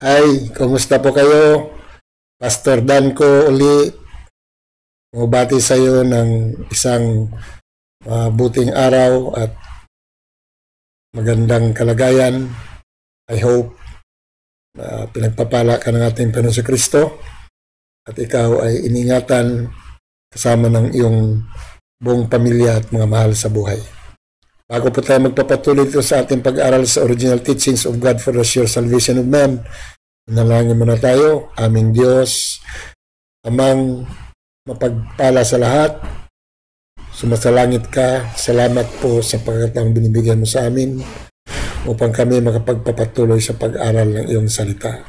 Hi, kumusta po kayo? Pastor Danco uli. Mabati sa iyo ng isang mabuting araw at magandang kalagayan. I hope na pinagpapala ka ng ating Panginoon si Kristo at ikaw ay iningatan kasama ng iyong buong pamilya at mga mahal sa buhay. Bago po tayo magpapatuloy sa ating pag-aral sa Original Teachings of God for the Sure Salvation of Man, inalangin muna tayo. Aming Diyos, amang mapagpala sa lahat, sumasalangit ka, salamat po sa pagkakataong binibigyan mo sa amin upang kami makapagpapatuloy sa pag-aral ng iyong salita.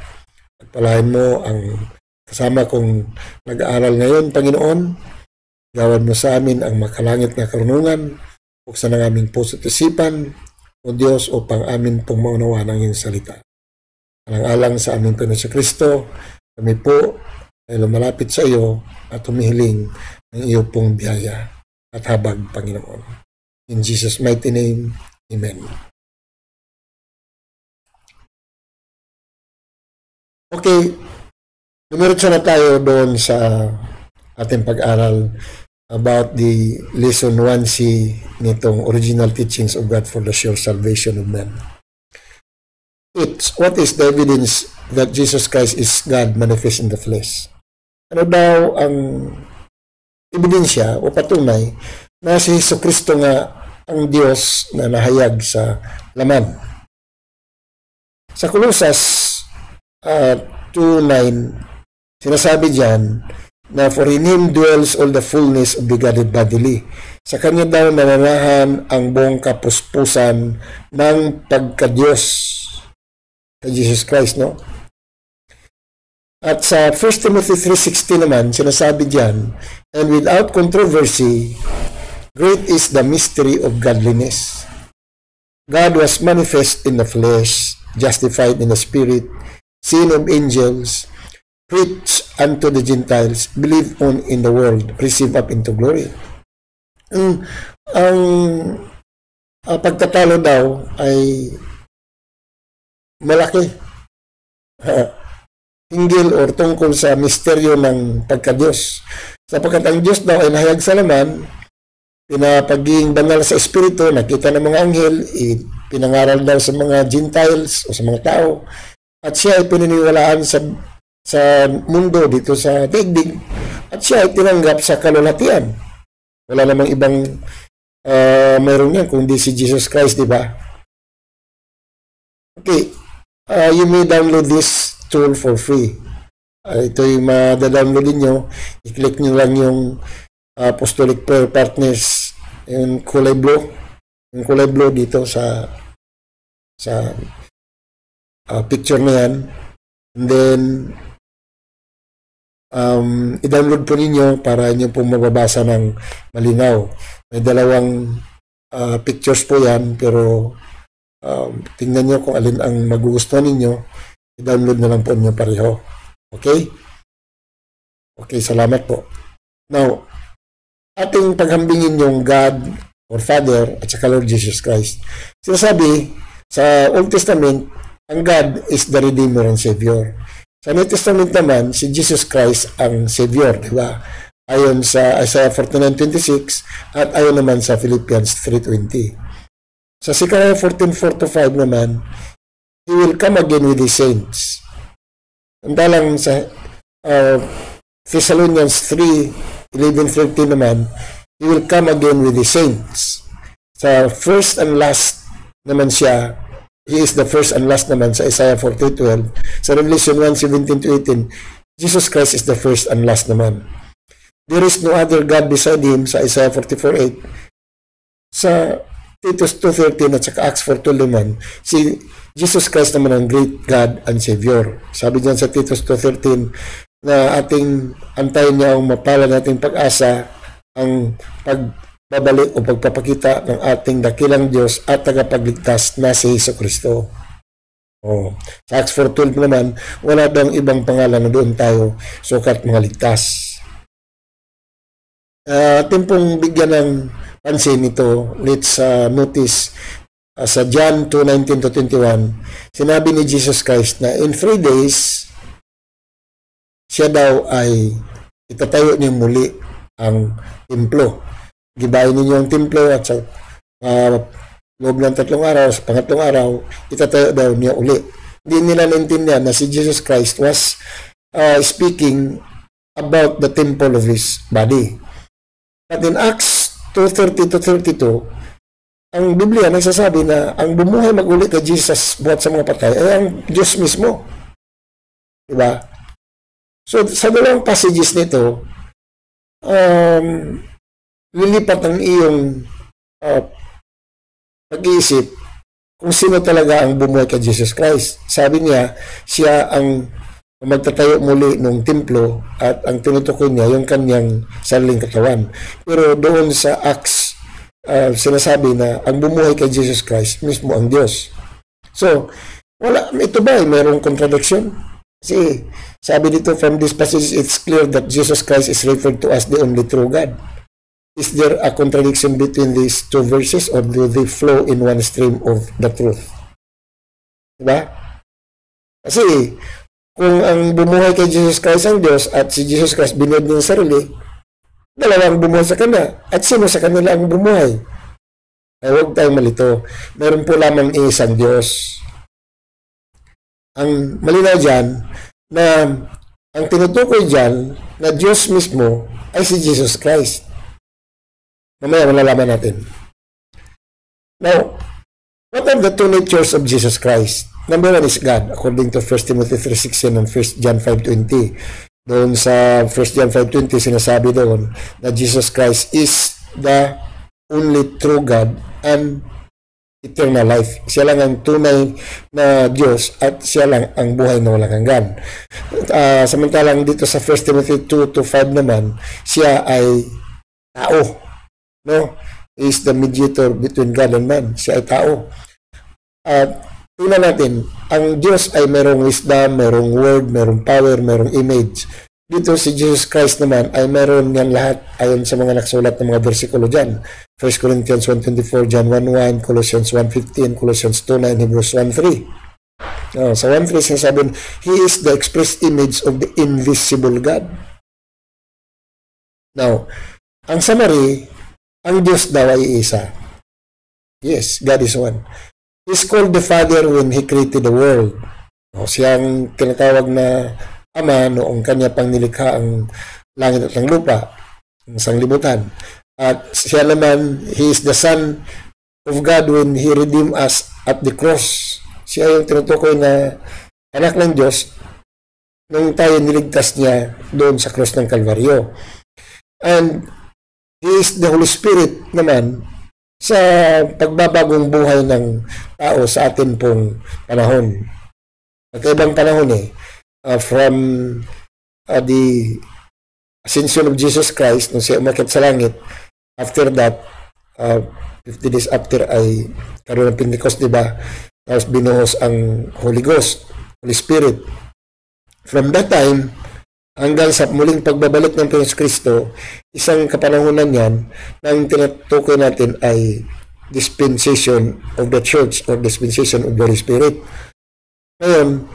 Pagpalain mo ang kasama kong nag-aaral ngayon, Panginoon. Gawan mo sa amin ang makalangit na karunungan. Buksan ang aming puso at isipan, O Diyos, upang amin pong maunawa ng iyong salita. Alang-alang sa aming Panginoon Kristo, kami po ay lumalapit sa iyo at humihiling ng iyo pong biyaya at habag, Panginoon. In Jesus' mighty name, Amen. Okay, dumiretso na tayo doon sa ating pag-aral about the lesson 1C nitong Original Teachings of God for the Sure Salvation of Man. It's what is the evidence that Jesus Christ is God manifest in the flesh? Ano daw ang ebidensya o patunay na si Jesucristo nga ang Diyos na nahayag sa laman? Sa Colosas 2:9, sinasabi diyan, na for in Him dwells all the fullness of the Godhead bodily. Sa Kanya daw nananahan ang buong kapuspusan ng pagka-Diyos kay Jesus Christ, no? At sa 1 Timothy 3:16 naman, sinasabi diyan, and without controversy, great is the mystery of godliness. God was manifest in the flesh, justified in the spirit, seen of angels, preach unto the Gentiles, believe on in the world, receive up into glory. Ang pagtatalo daw ay malaki. Hinggil o tungkol sa misteryo ng pagka-Diyos. Sapagkat ang Diyos daw ay nahayag sa laman, pinapaging banal sa Espiritu, nakita ng mga anghel, pinangaral daw sa mga Gentiles o sa mga tao, at siya ay pininiwalaan sa mundo dito sa daigdig at siya ay tinanggap sa kalulatian. Wala namang ibang mayroon yan kundi si Jesus Christ, di ba? Okay, you may download this tool for free. Ito yung madadownload ninyo. I-click nyo lang yung Apostolic Prayer Partners, yung kulay blue dito sa picture na yan, and then i-download po ninyo para nyo po mababasa ng malinaw. May dalawang pictures po yan, pero tingnan nyo kung alin ang magugustuhan ninyo. I-download na lang po ninyo pareho. Okay? Okay, salamat po. Now, ating paghambingin yung God or Father at saka Lord Jesus Christ. Sinasabi sa Old Testament, ang God is the Redeemer and Savior. Sa New Testament naman, si Jesus Christ ang Savior, di ba? Ayon sa Isaiah 49:26 at ayon naman sa Philippians 3:20. Sa Zechariah 14:4-5 naman, He will come again with His saints. Andalang sa Thessalonians 3:11-13 naman, He will come again with His saints. Sa first and last naman siya, He is the first and last naman sa Isaiah 40:12. Sa Revelation 1:17-18, Jesus Christ is the first and last naman. There is no other God beside Him sa Isaiah 44:8. Sa Titus 2:13 at sa Acts 4:12 naman, si Jesus Christ naman ang great God and Savior. Sabi diyan sa Titus 2:13 na ating antayin niya ang mapalad nating pag-asa, ang babalik o pagpapakita ng ating dakilang Diyos at tagapagligtas na si Jesucristo. Sa Acts 4:12 naman, wala daw ibang pangalan na doon tayo sukat mga ligtas. Atin pong bigyan ng pansin ito. Let's notice sa John 2:19-21, sinabi ni Jesus Christ na in 3 days, siya daw ay itatayo niya muli ang templo. Gibayin ninyo ang templo at sa loob ng 3 araw, sa 4th araw, itatayo daw niya uli. Hindi nila naintindihan na si Jesus Christ was speaking about the temple of his body. But in Acts 2:30-32, ang Biblia nagsasabi na ang bumuhay magulit kay Jesus buhat sa mga patay ay ang Diyos mismo. Diba? So, sa dalawang passages nito, lilipat ang iyong pag-iisip kung sino talaga ang bumuhay kay Jesus Christ. Sabi niya, siya ang magtatayo muli ng templo at ang tinutukoy niya yung kanyang sariling katawan. Pero doon sa Acts, sinasabi na ang bumuhay kay Jesus Christ mismo ang Diyos. So, wala, ito ba ay mayroong contradiction? Kasi sabi dito, from this passage, it's clear that Jesus Christ is referred to as the only true God. Is there a contradiction between these two verses, or do they flow in one stream of the truth? Diba? Kasi kung ang bumuhay kay Jesus Christ ang Diyos at si Jesus Christ binuod niya sarili, dalawang bumuhay sa kanya at sino sa kanila ang bumuhay? Ay huwag tayong malito. Meron po lamang isang Diyos. Ang malinaw dyan na ang tinutukoy dyan na Diyos mismo ay si Jesus Christ. Mamaya malalaman natin. Now, what are the two natures of Jesus Christ? Number one is God, according to 1 Timothy 3:16 and 1 John 5:20. Doon sa 1 John 5:20, sinasabi doon na Jesus Christ is the only true God and eternal life. Siya lang ang tunay na Diyos at siya lang ang buhay na walang hanggan. Samantalang dito sa 1 Timothy 2:5 naman, siya ay tao. No? He is the mediator between God and man. Siya ay tao. At tingnan natin, ang Diyos ay merong wisdom, merong word, merong power, merong image. Dito si Jesus Christ naman ay meron yan lahat ayon sa mga nakasulat ng mga versikulo dyan. 1 Corinthians 1:24, John 1:1, Colossians 1:15, Colossians 2:9, Hebrews 1:3. No, sa 1:3 sinasabi, He is the express image of the invisible God. Now, ang summary, ang Diyos daw ay isa. Yes, God is one. He's called the Father when He created the world. O, siyang tinatawag na Ama noong kanya pang nilikha ang langit at ang lupa, ang sanglibutan. At siya naman, He is the Son of God when He redeemed us at the cross. Siya yung tinutukoy na anak ng Diyos nung tayo niligtas niya doon sa cross ng Kalbaryo. And He is the Holy Spirit naman sa pagbabagong buhay ng tao sa atin pong panahon. Magkaibang panahon from the ascension of Jesus Christ nung siya umakit sa langit. After that, 50 days after ay karoon ng Pentecost, diba? Tapos binuhos ang Holy Ghost, Holy Spirit. From that time, hanggang sa muling pagbabalik ng Panginoon Kristo, isang kapanahunan yan na ang tinatukoy natin ay dispensation of the church or dispensation of the Holy Spirit. Ngayon,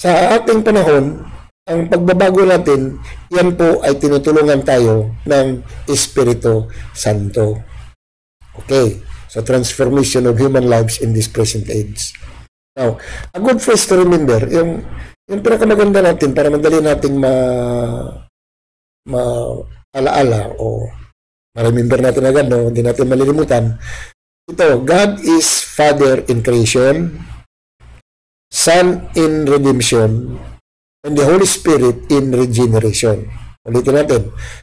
sa ating panahon, ang pagbabago natin, yan po ay tinutulungan tayo ng Espiritu Santo. Okay, so transformation of human lives in this present age. Now, a good phrase to remember, yung pinakamaganda natin para madali nating ma-alaala o ma-remember natin agad, no? Hindi natin malilimutan. Ito, God is Father in creation, Son in redemption, and the Holy Spirit in regeneration. Ulitin natin,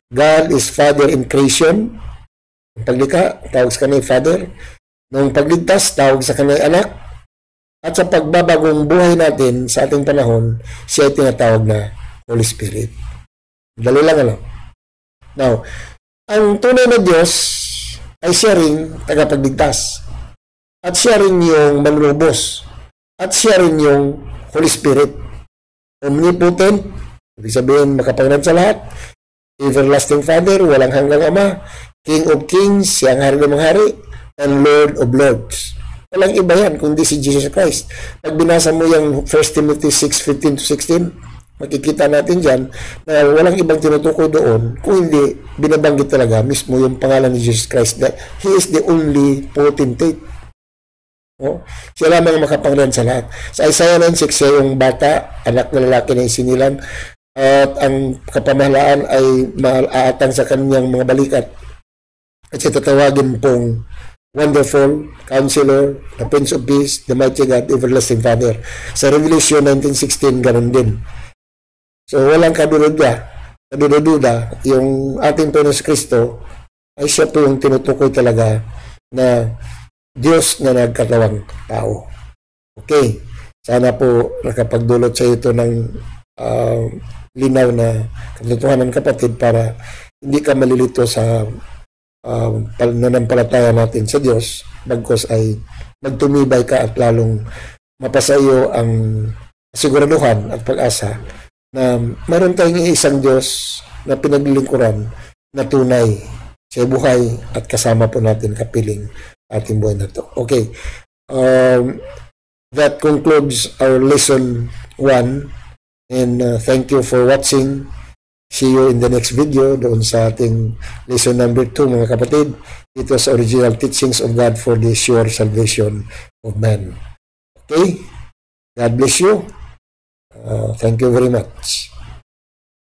God is Father in creation, ang paglikha, tawag sa kanya Father, noong pagligtas, tawag sa kanya anak, at sa pagbabagong buhay natin sa ating panahon, siya ay tinatawag na Holy Spirit. Dali lang, ano? Now, ang tunay na Diyos ay siya rin tagapagligtas. At siya rin yung manlubos. At siya rin yung Holy Spirit. Omnipotent, ibig sabihin makapangyarihan sa lahat. Everlasting Father, walang hanggang Ama. King of Kings, siya ang hari ng mga hari. And Lord of Lords. Walang iba yan kundi si Jesus Christ. Pag binasa mo yung 1 Timothy 6:15-16, makikita natin dyan na walang ibang tinutukoy doon kung hindi binabanggit talaga mismo yung pangalan ni Jesus Christ, that He is the only potentate. No? Siya lamang makapangyarihan sa lahat. Sa Isaiah 9:6, siya yung bata, anak na lalaki na isinilang, at ang kapamahalaan ay aatang sa kanyang mga balikat. At siya tatawagin pong Wonderful, Counselor, the Prince of Peace, the Mighty God, Everlasting Father. Sa Revelation 19:16, ganun din. So, walang kadududa, yung ating Panginoon Kristo ay siya po yung tinutukoy talaga na Diyos na nagkatawang tao. Okay. Sana po nakapagdulot sa ito ng linaw na katotohanan, kapatid, para hindi ka malilito sa nananampalataya natin sa Diyos, bagkos ay magtumibay ka at lalong mapasayo ang siguraduhan at pag-asa na mayroon tayong isang Diyos na pinaglilingkuran na tunay sa buhay at kasama po natin kapiling ating buhay na ito. Okay, that concludes our lesson 1, and thank you for watching. See you in the next video, doon sa ating lesson number 2, mga kapatid. It was original teachings of God for the sure salvation of man. Okay? God bless you. Thank you very much.